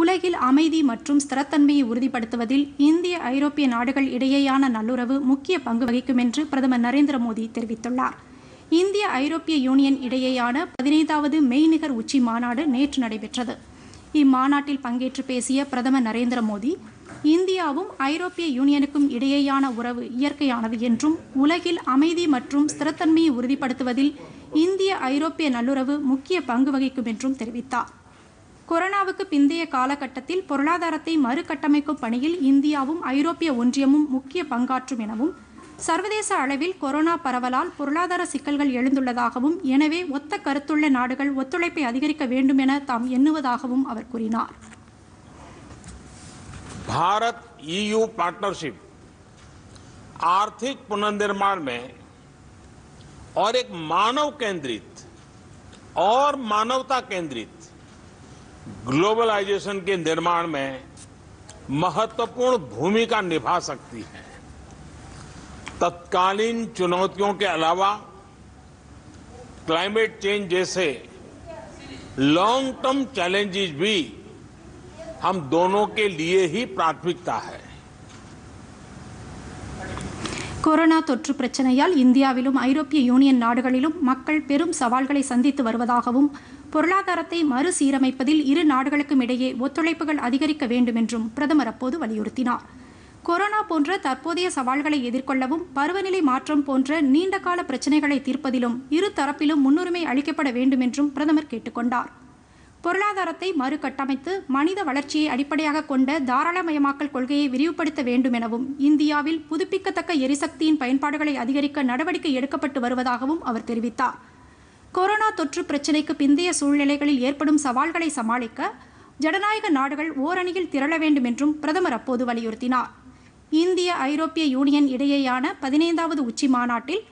உலகில் அமைதி மற்றும் ஸ்திரத்தன்மையை உறுதிப்படுத்துவதில் இந்திய ஐரோப்பிய நாடுகள் இடையேயான நல்லுறவு முக்கிய பங்கு வகிக்கும் என்று பிரதமர் நரேந்திர மோடி தெரிவித்துள்ளார். இந்திய ஐரோப்பிய யூனியன் இடையேயான 15வது மெய்நிகர் உச்சி மாநாடு நேற்று நடைபெற்றது. இம்மாநாட்டில் பங்கேற்று பேசிய பிரதமர் நரேந்திர மோடி, இந்தியாவும் ஐரோப்பிய யூனியனுக்கும் இடையேயான உறவு இயற்கையானது என்றும் உலகில் அமைதி மற்றும் ஸ்திரத்தன்மையை உறுதிப்படுத்துவதில் இந்திய ஐரோப்பிய நல்லுறவு முக்கிய பங்கு வகிக்கும் என்றும் தெரிவித்தார். கொரோனாவுக்கு பிந்தைய காலகட்டத்தில் பொருளாதாரத்தை மறுகட்டமைக்கும் பணியில் இந்தியாவும் ஐரோப்பிய ஒன்றியமும் முக்கிய பங்காற்றும் எனவும், சர்வதேச அளவில் கொரோனா பரவலால் பொருளாதார சிக்கல்கள் எழுந்துள்ளதாகவும், எனவே ஒத்த கருத்துள்ள நாடுகள் ஒத்துழைப்பை அதிகரிக்க வேண்டும் என தாம் எண்ணுவதாகவும் அவர் கூறினார். भारत ईयू पार्टनरशिप आर्थिक पुनर्निर्माण में और एक मानव केंद्रित और मानवता केंद्रित ग्लोबलाइजेशन के निर्माण में महत्वपूर्ण भूमिका निभा सकती है. तत्कालीन चुनौतियों के अलावा क्लाइमेट चेंज जैसे लॉन्ग टर्म चैलेंजेस भी हम दोनों के लिए ही प्राथमिकता है. கொரோனா தொற்று பிரச்சனையால் இந்தியாவிலும் ஐரோப்பிய யூனியன் நாடுகளிலும் மக்கள் பெரும் சவால்களை சந்தித்து வருவதாகவும், பொருளாதாரத்தை மறுசீரமைப்பதில் இரு நாடுகளுக்கும் இடையே ஒத்துழைப்புகள் அதிகரிக்க வேண்டும் என்றும் பிரதமர் அப்போது வலியுறுத்தினார். கொரோனா போன்ற தற்போதைய சவால்களை எதிர்கொள்ளவும், பருவநிலை மாற்றம் போன்ற நீண்டகால பிரச்சனைகளை தீர்ப்பதிலும் இரு தரப்பிலும் முன்னுரிமை அளிக்கப்பட வேண்டும் என்றும் பிரதமர் கேட்டுக்கொண்டார். பொருளாதாரத்தை மறுகட்டமைத்து மனித வளர்ச்சியை அடிப்படையாக கொண்ட தாராளமயமாக்கல் கொள்கையை விரிவுபடுத்த வேண்டும் எனவும், இந்தியாவில் புதுப்பிக்கத்தக்க எரிசக்தியின் பயன்பாடுகளை அதிகரிக்க நடவடிக்கை எடுக்கப்பட்டு வருவதாகவும் அவர் தெரிவித்தார். கொரோனா தொற்று பிரச்சினைக்கு பிந்தைய சூழ்நிலைகளில் ஏற்படும் சவால்களை சமாளிக்க ஜனநாயக நாடுகள் ஓரணியில் திரள வேண்டும் என்றும் பிரதமர் அப்போது வலியுறுத்தினார். இந்திய ஐரோப்பிய யூனியன் இடையேயான 15வது உச்சி மாநாட்டில்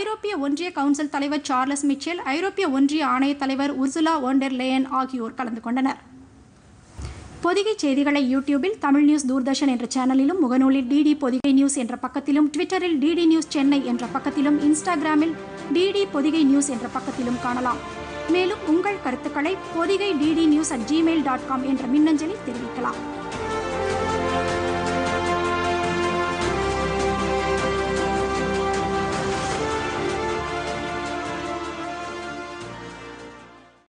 ஐரோப்பிய ஒன்றிய கவுன்சில் தலைவர் சார்லஸ் மிச்செல், ஐரோப்பிய ஒன்றிய ஆணைய தலைவர் உர்சுலா வான்டெர் லெயன் ஆகியோர் கலந்து கொண்டனர். பொதிகை செய்திகளை யூடியூபில் தமிழ் நியூஸ் தூர்தர்ஷன் என்ற சேனலிலும், முகநூலில் டிடி பொதிகை நியூஸ் என்ற பக்கத்திலும், ட்விட்டரில் டிடி நியூஸ் சென்னை என்ற பக்கத்திலும், இன்ஸ்டாகிராமில் டிடி பொதிகை நியூஸ் என்ற பக்கத்திலும் காணலாம். மேலும் உங்கள் கருத்துக்களை podhigai.dd.news@gmail.com என்ற மின்னஞ்சலில் தெரிவிக்கலாம்.